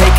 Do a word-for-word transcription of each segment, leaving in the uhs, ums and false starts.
Take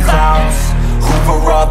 clowns who were all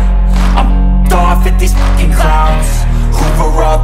I'm off at these fucking clowns who were all